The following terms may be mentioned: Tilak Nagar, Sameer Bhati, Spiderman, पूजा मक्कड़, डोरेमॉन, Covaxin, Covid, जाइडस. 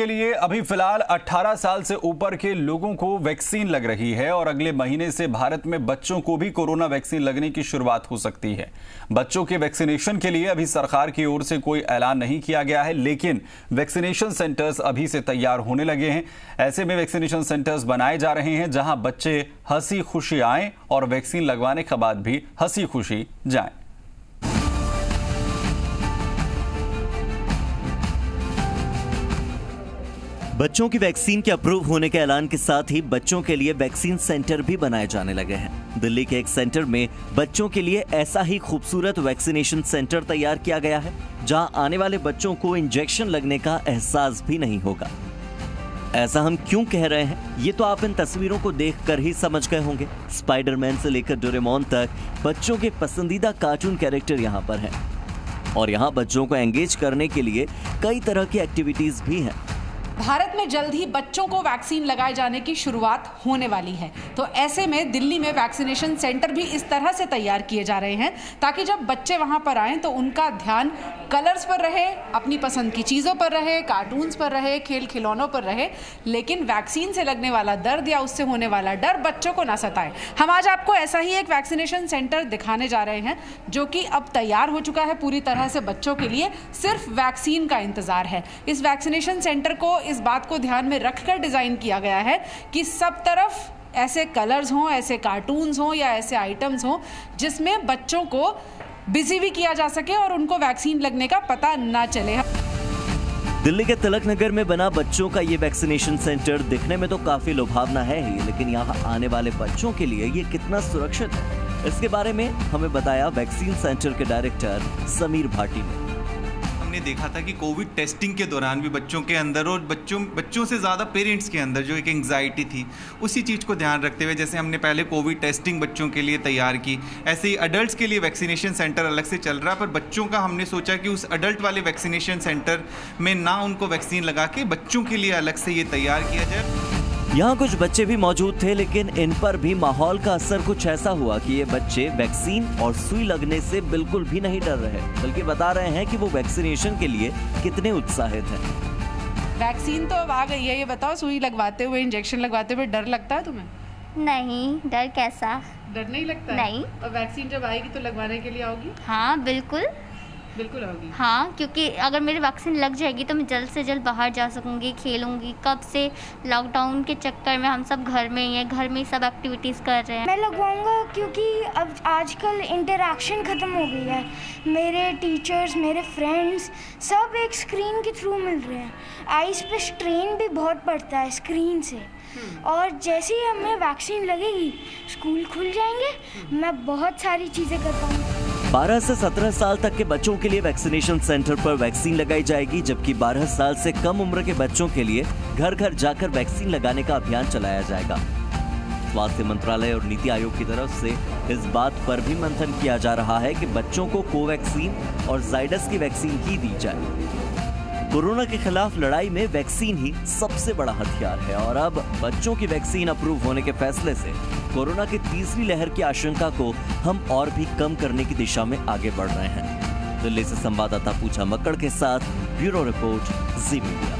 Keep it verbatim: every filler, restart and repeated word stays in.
के लिए अभी फिलहाल अठारह साल से ऊपर के लोगों को वैक्सीन लग रही है और अगले महीने से भारत में बच्चों को भी कोरोना वैक्सीन लगने की शुरुआत हो सकती है। बच्चों के वैक्सीनेशन के लिए अभी सरकार की ओर से कोई ऐलान नहीं किया गया है, लेकिन वैक्सीनेशन सेंटर्स अभी से तैयार होने लगे हैं। ऐसे में वैक्सीनेशन सेंटर्स बनाए जा रहे हैं जहां बच्चे हंसी खुशी आएं और वैक्सीन लगवाने के बाद भी हंसी खुशी जाएं। बच्चों की वैक्सीन के अप्रूव होने के ऐलान के साथ ही बच्चों के लिए वैक्सीन सेंटर भी बनाए जाने लगे हैं। दिल्ली के एक सेंटर में बच्चों के लिए ऐसा ही खूबसूरत वैक्सीनेशन सेंटर तैयार किया गया है, जहां आने वाले बच्चों को इंजेक्शन लगने का एहसास भी नहीं होगा। ऐसा हम क्यों कह रहे हैं, ये तो आप इन तस्वीरों को देखकर ही समझ गए होंगे। स्पाइडरमैन से लेकर डोरेमॉन तक बच्चों के पसंदीदा कार्टून कैरेक्टर यहाँ पर हैं और यहाँ बच्चों को एंगेज करने के लिए कई तरह की एक्टिविटीज भी हैं। भारत में जल्द ही बच्चों को वैक्सीन लगाए जाने की शुरुआत होने वाली है, तो ऐसे में दिल्ली में वैक्सीनेशन सेंटर भी इस तरह से तैयार किए जा रहे हैं ताकि जब बच्चे वहां पर आएँ तो उनका ध्यान कलर्स पर रहे, अपनी पसंद की चीज़ों पर रहे, कार्टून्स पर रहे, खेल खिलौनों पर रहे, लेकिन वैक्सीन से लगने वाला दर्द या उससे होने वाला डर बच्चों को ना सताए। हम आज आपको ऐसा ही एक वैक्सीनेशन सेंटर दिखाने जा रहे हैं जो कि अब तैयार हो चुका है पूरी तरह से बच्चों के लिए, सिर्फ वैक्सीन का इंतज़ार है। इस वैक्सीनेशन सेंटर को इस बात को ध्यान में रखकर डिजाइन किया गया है कि सब तरफ ऐसे कलर्स हों, ऐसे कार्टून्स हों या ऐसे आइटम्स हों जिसमें बच्चों को बिजी भी किया जा सके और उनको वैक्सीन लगने का पता ना चले। दिल्ली के तिलक नगर में बना बच्चों का ये वैक्सीनेशन सेंटर दिखने में तो काफी लुभावना है ही, लेकिन यहाँ आने वाले बच्चों के लिए ये कितना सुरक्षित है, इसके बारे में हमें बताया वैक्सीन सेंटर के डायरेक्टर समीर भाटी ने। हमने देखा था कि कोविड टेस्टिंग के दौरान भी बच्चों के अंदर और बच्चों बच्चों से ज़्यादा पेरेंट्स के अंदर जो एक एंग्जाइटी थी, उसी चीज़ को ध्यान रखते हुए जैसे हमने पहले कोविड टेस्टिंग बच्चों के लिए तैयार की, ऐसे ही अडल्ट के लिए वैक्सीनेशन सेंटर अलग से चल रहा है। पर बच्चों का हमने सोचा कि उस अडल्ट वाले वैक्सीनेशन सेंटर में ना उनको वैक्सीन लगा के बच्चों के लिए अलग से ये तैयार किया जाए। यहाँ कुछ बच्चे भी मौजूद थे, लेकिन इन पर भी माहौल का असर कुछ ऐसा हुआ कि ये बच्चे वैक्सीन और सुई लगने से बिल्कुल भी नहीं डर रहे, बल्कि बता रहे हैं कि वो वैक्सीनेशन के लिए कितने उत्साहित हैं। वैक्सीन तो अब आ गई है, ये बताओ सुई लगवाते हुए, इंजेक्शन लगवाते हुए डर लगता है तुम्हें? नहीं, डर कैसा, डर नहीं लगता? नहीं। और वैक्सीन जब आएगी तो लगवाने के लिए आओगी? हाँ बिल्कुल, बिल्कुल आओगी। हाँ, क्योंकि अगर मेरी वैक्सीन लग जाएगी तो मैं जल्द से जल्द बाहर जा सकूंगी, खेलूंगी। कब से लॉकडाउन के चक्कर में हम सब घर में ही हैं, घर में ही सब एक्टिविटीज़ कर रहे हैं। मैं लगवाऊंगा क्योंकि अब आजकल इंटरेक्शन ख़त्म हो गई है। मेरे टीचर्स, मेरे फ्रेंड्स सब एक स्क्रीन के थ्रू मिल रहे हैं। आइज़ पे स्ट्रेन भी बहुत पड़ता है स्क्रीन से, और जैसे ही हमें वैक्सीन लगेगी स्कूल खुल जाएंगे, मैं बहुत सारी चीज़ें कर पाऊँगी। बारह से सत्रह साल तक के बच्चों के लिए वैक्सीनेशन सेंटर पर वैक्सीन लगाई जाएगी, जबकि बारह साल से कम उम्र के बच्चों के लिए घर घर जाकर वैक्सीन लगाने का अभियान चलाया जाएगा। स्वास्थ्य मंत्रालय और नीति आयोग की तरफ से इस बात पर भी मंथन किया जा रहा है कि बच्चों को कोवैक्सीन और जाइडस की वैक्सीन ही दी जाए। कोरोना के खिलाफ लड़ाई में वैक्सीन ही सबसे बड़ा हथियार है, और अब बच्चों की वैक्सीन अप्रूव होने के फैसले से कोरोना की तीसरी लहर की आशंका को हम और भी कम करने की दिशा में आगे बढ़ रहे हैं। दिल्ली से संवाददाता पूजा मक्कड़ के साथ ब्यूरो रिपोर्ट, जी मीडिया।